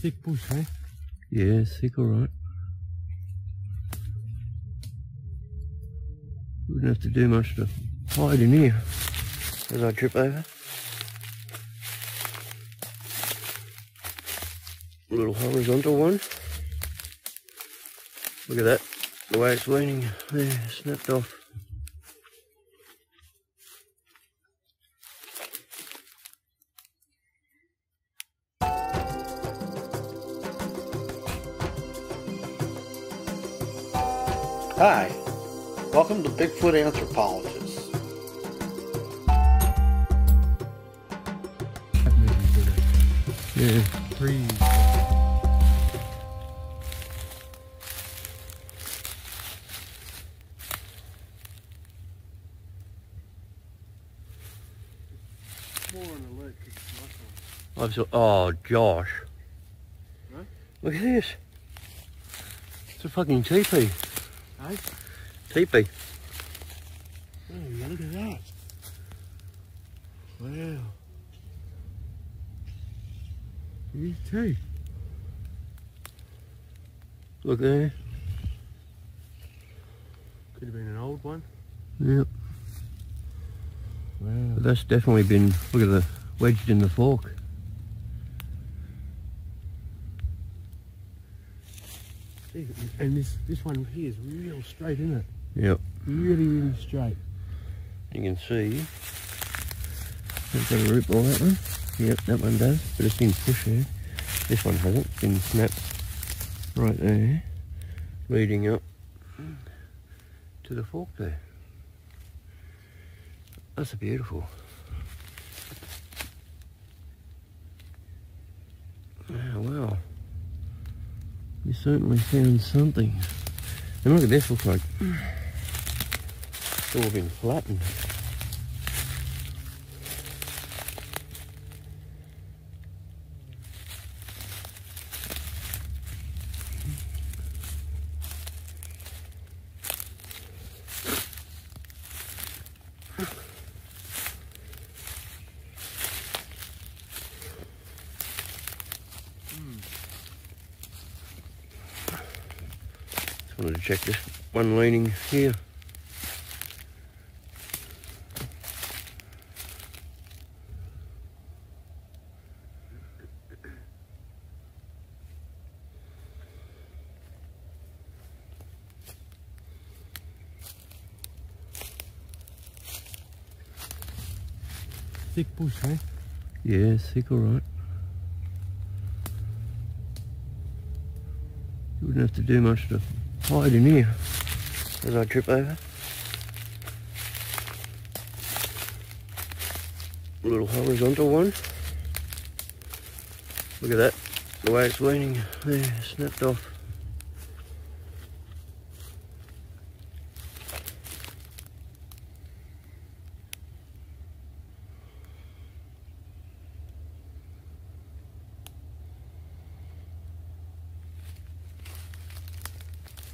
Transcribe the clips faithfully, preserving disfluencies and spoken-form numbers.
Thick bush, eh? Yeah, thick, all right. Wouldn't have to do much to hide in here as I trip over. A little horizontal one. Look at that, the way it's leaning there, snapped off. Hi, welcome to Bigfoot Anthropologist. Yeah. Trees. More an electric muscle. I'm so, oh, Josh. Huh? Look at this. It's a fucking teepee. Hey? Teepee. Oh, look at that. Wow. You too. Look there. Could have been an old one. Yep. Wow. But that's definitely been, look at the, wedged in the fork. And this this one here is real straight, isn't it? Yep. Really, really straight. You can see. It's got a rip on that one. Yep, that one does. But it's been pushed there. This one hasn't. It's been snapped right there, leading up to the fork there. That's beautiful. Oh, wow. You certainly found something. And look at this, looks like it's all been flattened. I'm going to check this one leaning here. Thick bush, eh? Yeah, thick, all right. You wouldn't have to do much to hide in here as I trip over. A little horizontal one. Look at that, the way it's leaning there, snapped off.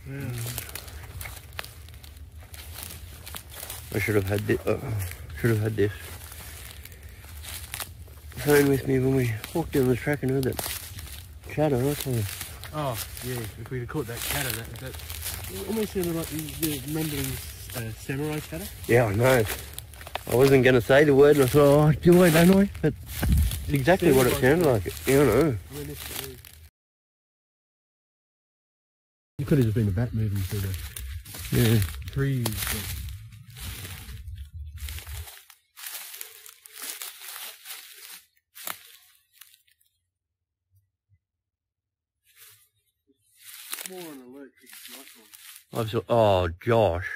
Yeah. I should have had this. Uh, should have had this phone with me when we walked down the track and heard that chatter. Oh yeah, if we'd have caught that chatter, that, that it almost sounded like the rumbling uh, samurai chatter. Yeah, I know. I wasn't going to say the word, and I thought, oh, do I, don't I? But it's exactly what it sounded like. It. Yeah, I know. I mean, it could have just been a bat moving through the yeah. trees. More an electric muscle. I've so, oh, Josh.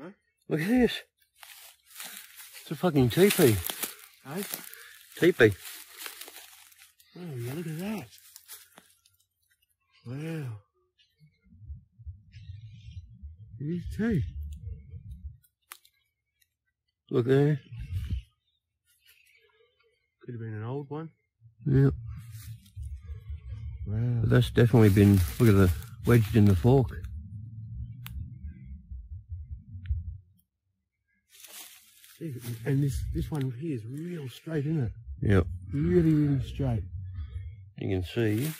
Huh? Look at this. It's a fucking teepee. Hey? Teepee. Oh, look at that. Wow. You too. Look there. Could have been an old one. Yep. Wow. But that's definitely been, look at the, wedged in the fork. And this, this one here is real straight, isn't it? Yep. Really, really straight. You can see.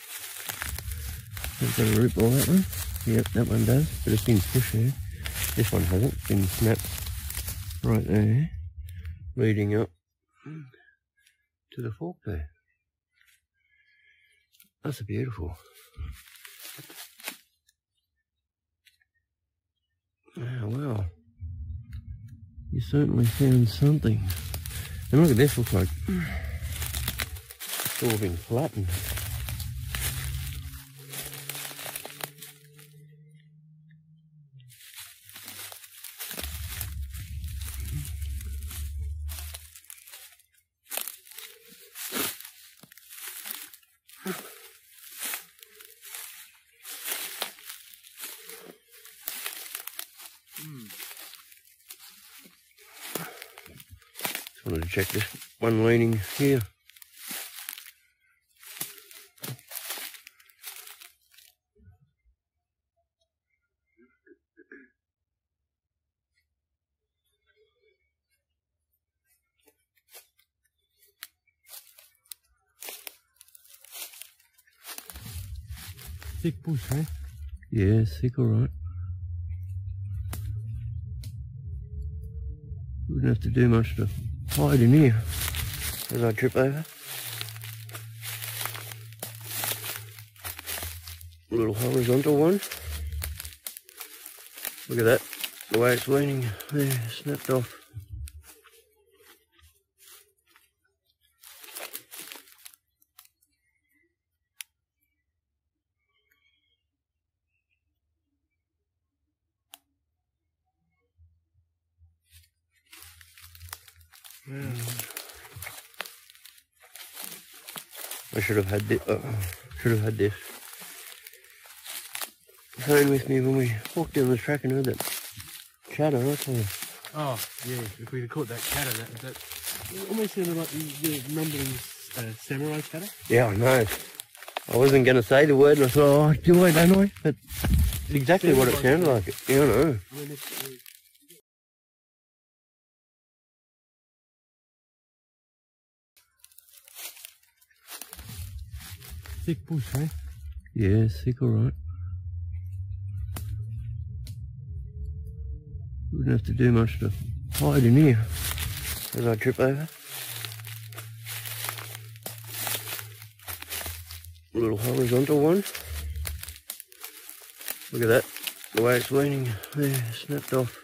There's got a root ball, that one. Yep, that one does, but it's been pushed there. This one hasn't, it's been snapped right there, leading up to the fork there. That's beautiful. Oh, well, you certainly found something. And look at this, looks like it's all been flattened. I wanted to check this one leaning here. Thick bush, eh? Yeah, thick, all right. Wouldn't have to do much to hide in here as I trip over. A little horizontal one. Look at that, the way it's leaning there, snapped off. Wow. I should have had this. Uh, should have had this phone with me when we walked down the track and heard that chatter. Okay. Oh yeah, if we'd have caught that chatter, that that it almost sounded like the, the rumbling uh, samurai chatter. Yeah, I know. I wasn't going to say the word, and I thought, oh, do I, don't I? But it's exactly what it sounded like. It. You know. Thick bush, eh? Yeah, thick, all right. Wouldn't have to do much to hide in here as I trip over. A little horizontal one. Look at that, the way it's leaning there, snapped off.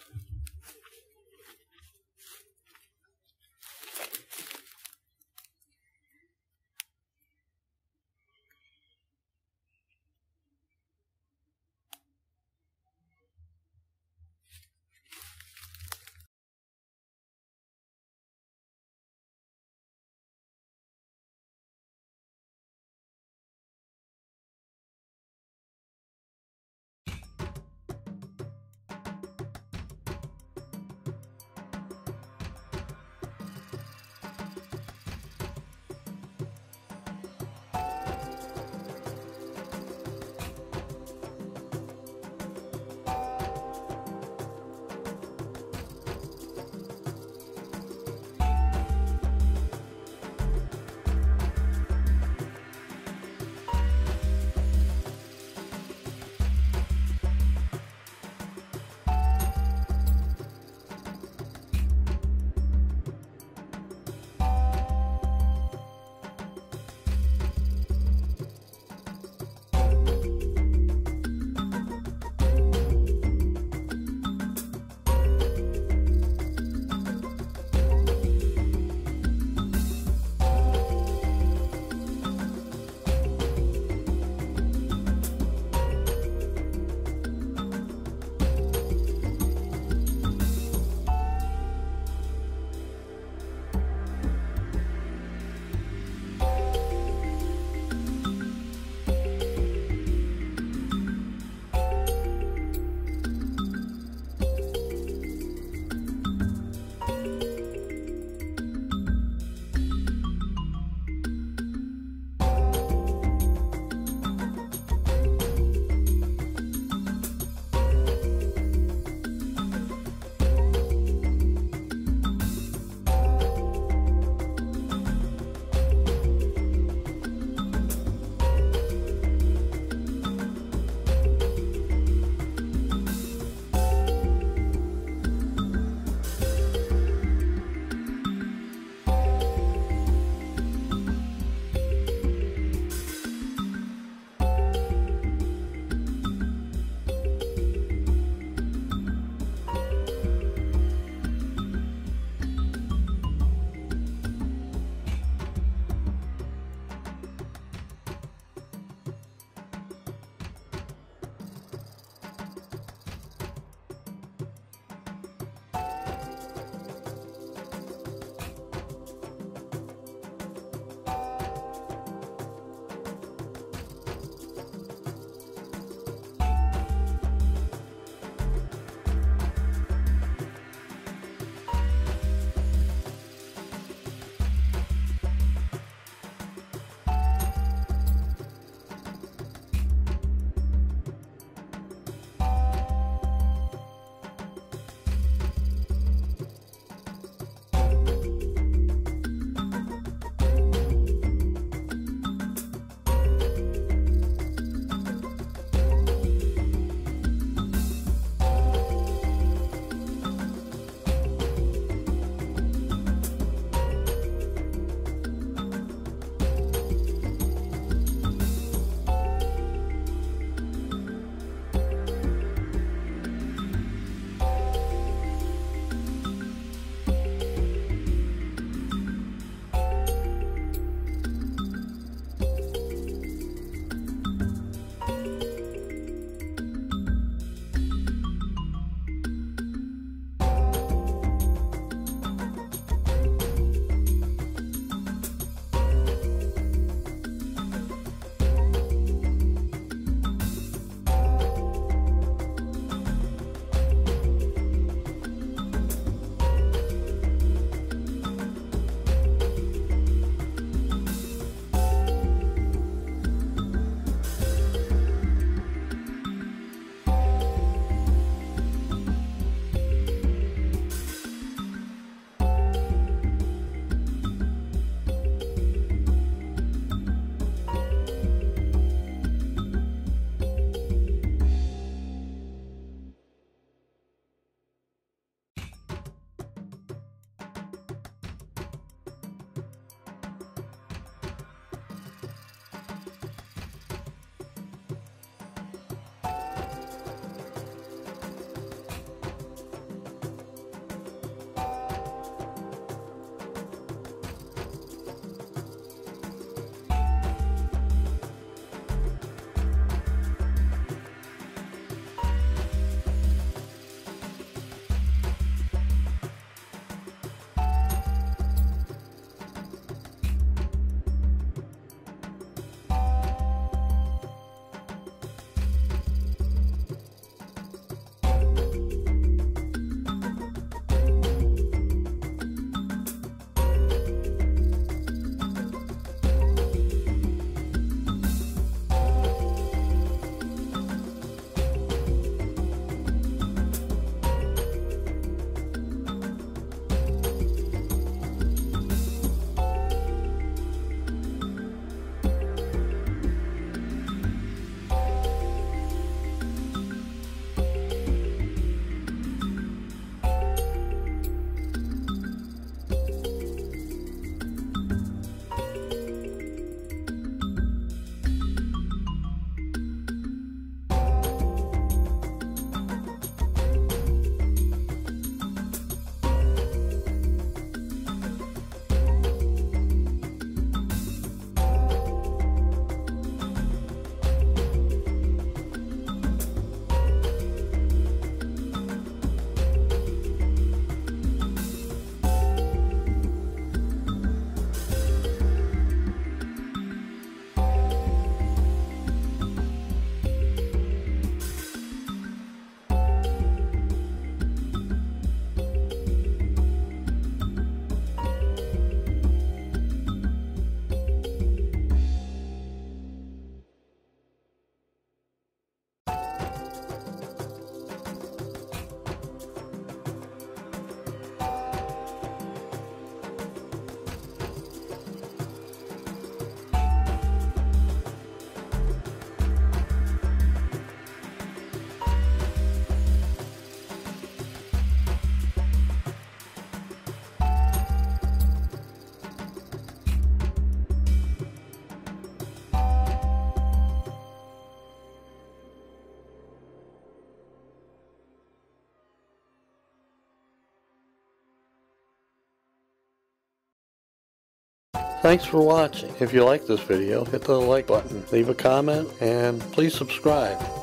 Thanks for watching. If you like this video, hit the like button, leave a comment, and please subscribe.